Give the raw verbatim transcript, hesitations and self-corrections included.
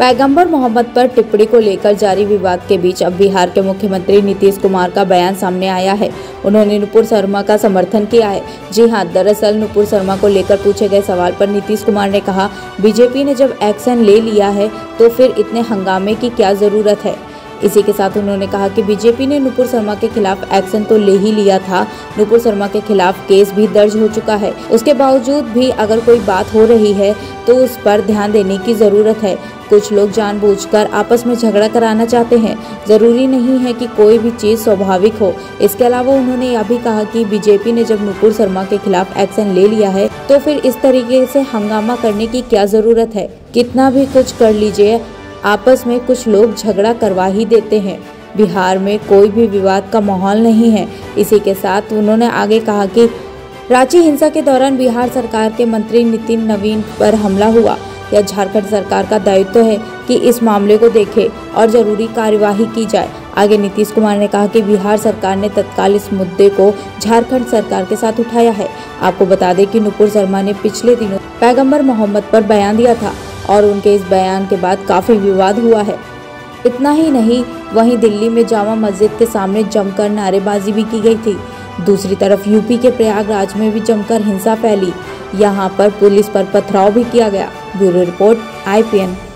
पैगंबर मोहम्मद पर टिप्पणी को लेकर जारी विवाद के बीच अब बिहार के मुख्यमंत्री नीतीश कुमार का बयान सामने आया है। उन्होंने नूपुर शर्मा का समर्थन किया है। जी हां, दरअसल नूपुर शर्मा को लेकर पूछे गए सवाल पर नीतीश कुमार ने कहा, बीजेपी ने जब एक्शन ले लिया है तो फिर इतने हंगामे की क्या जरूरत है। इसी के साथ उन्होंने कहा कि बीजेपी ने नूपुर शर्मा के खिलाफ एक्शन तो ले ही लिया था, नूपुर शर्मा के खिलाफ केस भी दर्ज हो चुका है, उसके बावजूद भी अगर कोई बात हो रही है तो उस पर ध्यान देने की ज़रूरत है। कुछ लोग जानबूझकर आपस में झगड़ा कराना चाहते हैं, ज़रूरी नहीं है कि कोई भी चीज़ स्वाभाविक हो। इसके अलावा उन्होंने यह भी कहा कि बीजेपी ने जब नूपुर शर्मा के खिलाफ एक्शन ले लिया है तो फिर इस तरीके से हंगामा करने की क्या ज़रूरत है। कितना भी कुछ कर लीजिए, आपस में कुछ लोग झगड़ा करवा ही देते हैं। बिहार में कोई भी विवाद का माहौल नहीं है। इसी के साथ उन्होंने आगे कहा कि रांची हिंसा के दौरान बिहार सरकार के मंत्री नितिन नवीन पर हमला हुआ, यह झारखंड सरकार का दायित्व है कि इस मामले को देखे और जरूरी कार्यवाही की जाए। आगे नीतीश कुमार ने कहा कि बिहार सरकार ने तत्काल इस मुद्दे को झारखंड सरकार के साथ उठाया है। आपको बता दें कि नूपुर शर्मा ने पिछले दिनों पैगंबर मोहम्मद पर बयान दिया था और उनके इस बयान के बाद काफ़ी विवाद हुआ है। इतना ही नहीं, वहीं दिल्ली में जामा मस्जिद के सामने जमकर नारेबाजी भी की गई थी। दूसरी तरफ यूपी के प्रयागराज में भी जमकर हिंसा फैली, यहां पर पुलिस पर पथराव भी किया गया। Bureau report I P N.